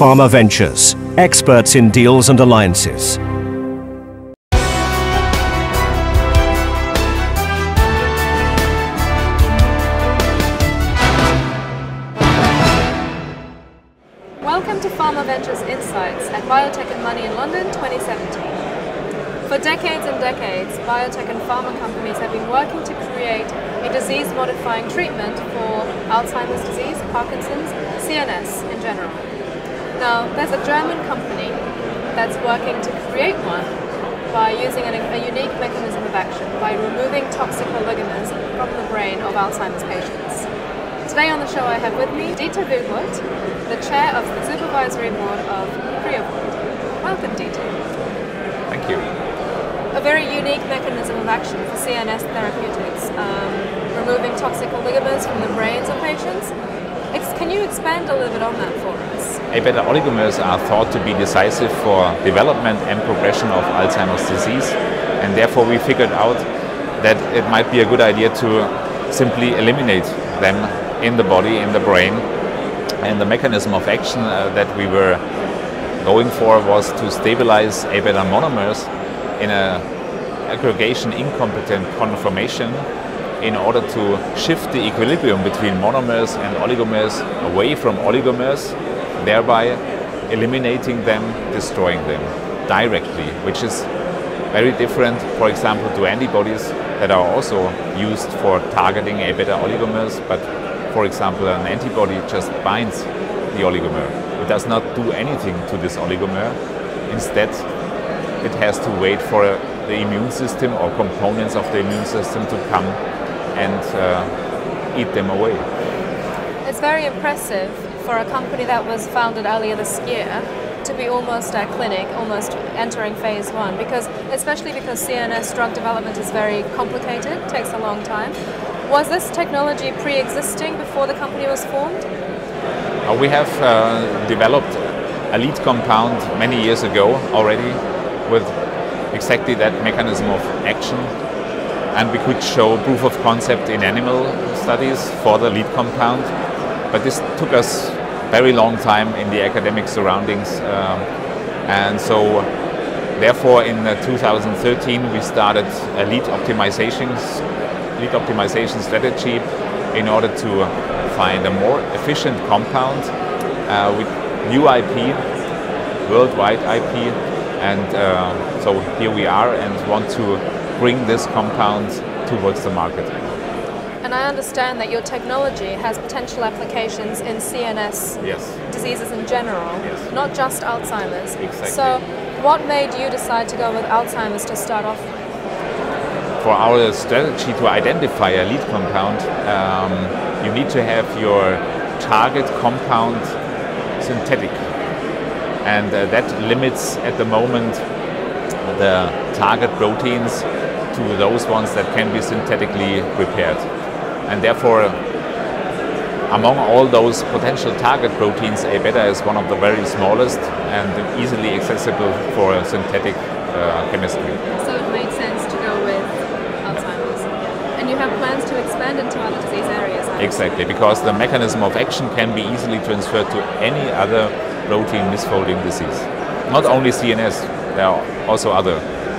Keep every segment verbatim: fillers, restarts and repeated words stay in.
PharmaVentures, experts in deals and alliances. Welcome to PharmaVentures Insights at Biotech and Money in London twenty seventeen. For decades and decades, biotech and pharma companies have been working to create a disease-modifying treatment for Alzheimer's disease, Parkinson's, C N S in general. Now, there's a German company that's working to create one by using an, a unique mechanism of action, by removing toxic oligomers from the brain of Alzheimer's patients. Today on the show I have with me Dieter Willbold, the chair of the supervisory board of Priavoid. Welcome, Dieter. Thank you. A very unique mechanism of action for C N S therapeutics, um, removing toxic oligomers from the brains of patients. Can you expand a little bit on that for us? A-beta-oligomers are thought to be decisive for development and progression of Alzheimer's disease, and therefore we figured out that it might be a good idea to simply eliminate them in the body, in the brain. And the mechanism of action uh, that we were going for was to stabilize A-beta-monomers in an aggregation-incompetent conformation in order to shift the equilibrium between monomers and oligomers away from oligomers, thereby eliminating them, destroying them directly, which is very different, for example, to antibodies that are also used for targeting A-beta-oligomers, but for example, an antibody just binds the oligomer. It does not do anything to this oligomer. Instead, it has to wait for the immune system or components of the immune system to come and uh, eat them away. It's very impressive for a company that was founded earlier this year to be almost at clinic, almost entering phase one, because especially because C N S drug development is very complicated, takes a long time. Was this technology pre-existing before the company was formed? Uh, we have uh, developed a lead compound many years ago already with exactly that mechanism of action, and we could show proof of concept in animal studies for the lead compound, but this took us a very long time in the academic surroundings, um, and so therefore in two thousand thirteen we started a lead optimizations lead optimization strategy in order to find a more efficient compound uh, with new I P, worldwide I P, and uh, so here we are and want to bring this compound towards the market. And I understand that your technology has potential applications in C N S yes. diseases in general, yes. not just Alzheimer's. Exactly. So what made you decide to go with Alzheimer's to start off with? For our strategy to identify a lead compound, um, you need to have your target compound synthetic, and uh, that limits at the moment the target proteins to those ones that can be synthetically prepared, and therefore among all those potential target proteins, A-beta is one of the very smallest and easily accessible for synthetic uh, chemistry. So it made sense to go with Alzheimer's. And you have plans to expand into other disease areas? Exactly, because the mechanism of action can be easily transferred to any other protein misfolding disease. Not only C N S, there are also other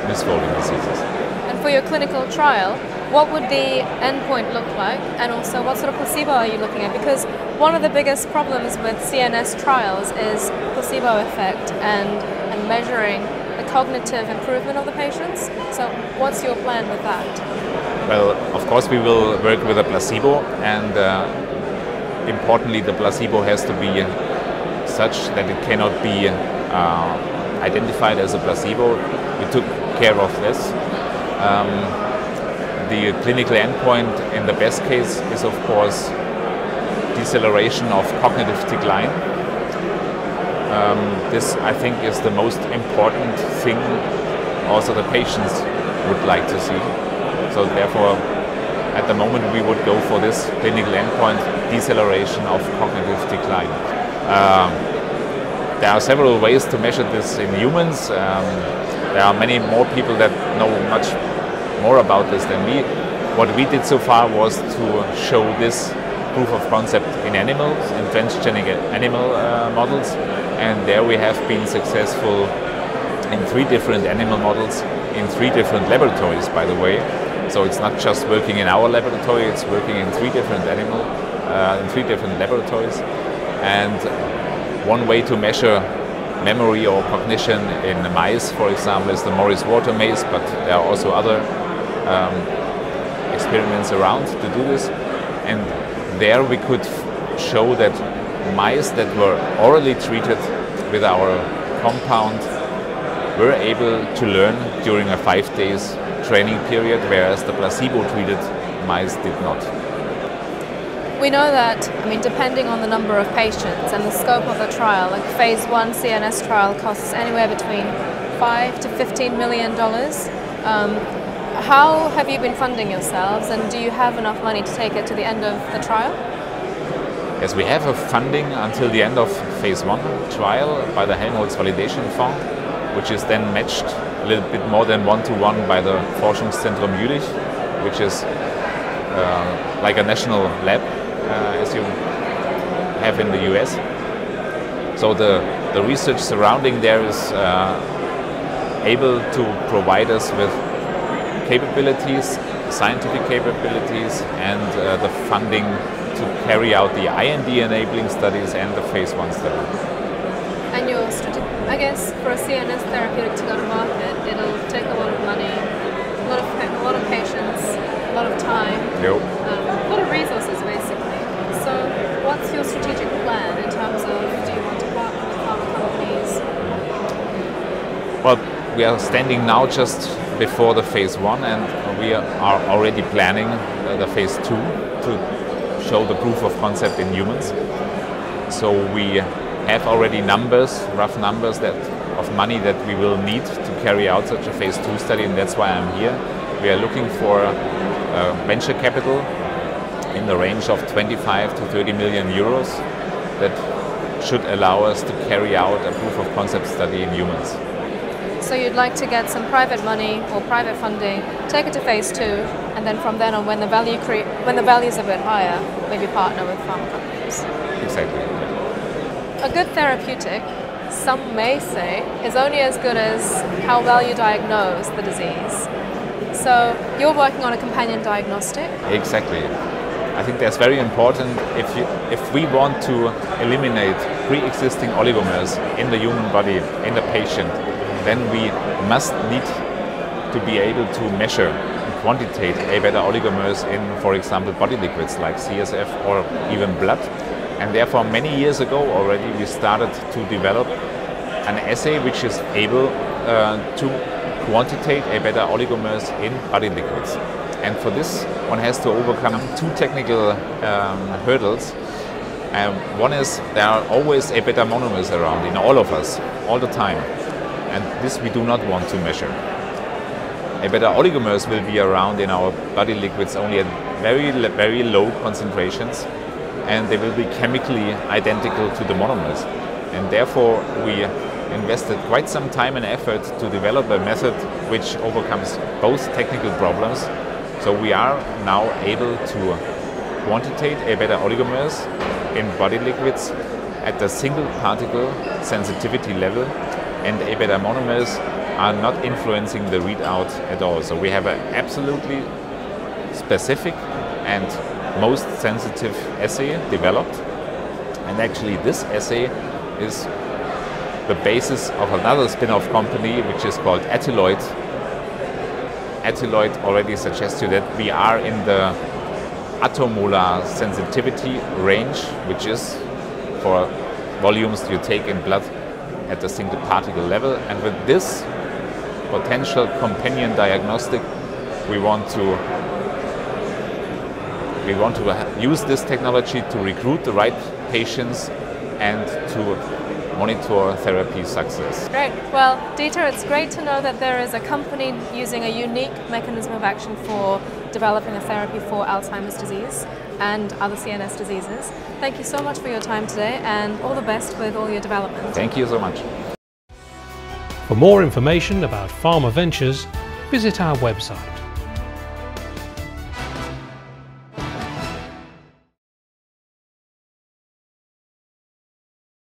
misfolding diseases. And for your clinical trial, what would the endpoint look like? And also, what sort of placebo are you looking at? Because one of the biggest problems with C N S trials is placebo effect and, and measuring cognitive improvement of the patients. So what's your plan with that? Well, of course we will work with a placebo, and uh, importantly the placebo has to be such that it cannot be uh, identified as a placebo. We took care of this. Um, the clinical endpoint in the best case is of course deceleration of cognitive decline. Um, this, I think, is the most important thing also the patients would like to see. So therefore, at the moment, we would go for this clinical endpoint, deceleration of cognitive decline. Um, there are several ways to measure this in humans. Um, there are many more people that know much more about this than me. What we did so far was to show this proof of concept in animals, in transgenic animal uh, models, and there we have been successful in three different animal models, in three different laboratories, by the way. So it's not just working in our laboratory, it's working in three different animal, uh, in three different laboratories. And one way to measure memory or cognition in mice, for example, is the Morris water maze, but there are also other um, experiments around to do this. And there we could show that mice that were orally treated with our compound were able to learn during a five days training period, whereas the placebo-treated mice did not. We know that, I mean, depending on the number of patients and the scope of the trial, like phase one C N S trial costs anywhere between five to fifteen million dollars. Um, how have you been funding yourselves, and do you have enough money to take it to the end of the trial? Yes, we have a funding until the end of phase one trial by the Helmholtz Validation Fund, which is then matched a little bit more than one to one by the Forschungszentrum Jülich, which is uh, like a national lab, uh, as you have in the U S. So the, the research surrounding there is uh, able to provide us with capabilities, scientific capabilities, and uh, the funding to carry out the I N D enabling studies and the phase one study. And your strategy, I guess, for a C N S therapeutic to go to market, it'll take a lot of money, a lot of, a lot of patience, a lot of time, yep. um, a lot of resources, basically. So what's your strategic plan in terms of, do you want to partner with pharma companies? Well, we are standing now just before the phase one, and we are already planning the phase two to show the proof of concept in humans. So we have already numbers, rough numbers that of money that we will need to carry out such a phase two study, and that's why I'm here. We are looking for uh, venture capital in the range of twenty-five to thirty million euros that should allow us to carry out a proof of concept study in humans. So you'd like to get some private money or private funding, take it to phase two, and then from then on, when the value cre when the value is a bit higher, maybe partner with pharma companies. Exactly. A good therapeutic, some may say, is only as good as how well you diagnose the disease. So you're working on a companion diagnostic? Exactly. I think that's very important. If, you, if we want to eliminate pre-existing oligomers in the human body, in the patient, then we must need to be able to measure and quantitate A-beta-oligomers in, for example, body liquids like C S F or even blood. And therefore, many years ago already, we started to develop an assay which is able uh, to quantitate A-beta oligomers in body liquids. And for this, one has to overcome two technical um, hurdles. Um, one is there are always A-beta-monomers around in all of us, all the time. And this we do not want to measure. A-beta oligomers will be around in our body liquids only at very, very low concentrations, and they will be chemically identical to the monomers. And therefore, we invested quite some time and effort to develop a method which overcomes both technical problems. So we are now able to quantitate A-beta oligomers in body liquids at the single particle sensitivity level, and A-beta monomers are not influencing the readout at all. So we have an absolutely specific and most sensitive assay developed, and actually this assay is the basis of another spin-off company which is called Attoloid. Attoloid already suggests you that we are in the attomolar sensitivity range, which is for volumes you take in blood at the single particle level, and with this potential companion diagnostic we want to We want to use this technology to recruit the right patients and to monitor therapy success. Great. Well, Dieter, it's great to know that there is a company using a unique mechanism of action for developing a therapy for Alzheimer's disease and other C N S diseases. Thank you so much for your time today, and all the best with all your development. Thank you so much. For more information about PharmaVentures, visit our website.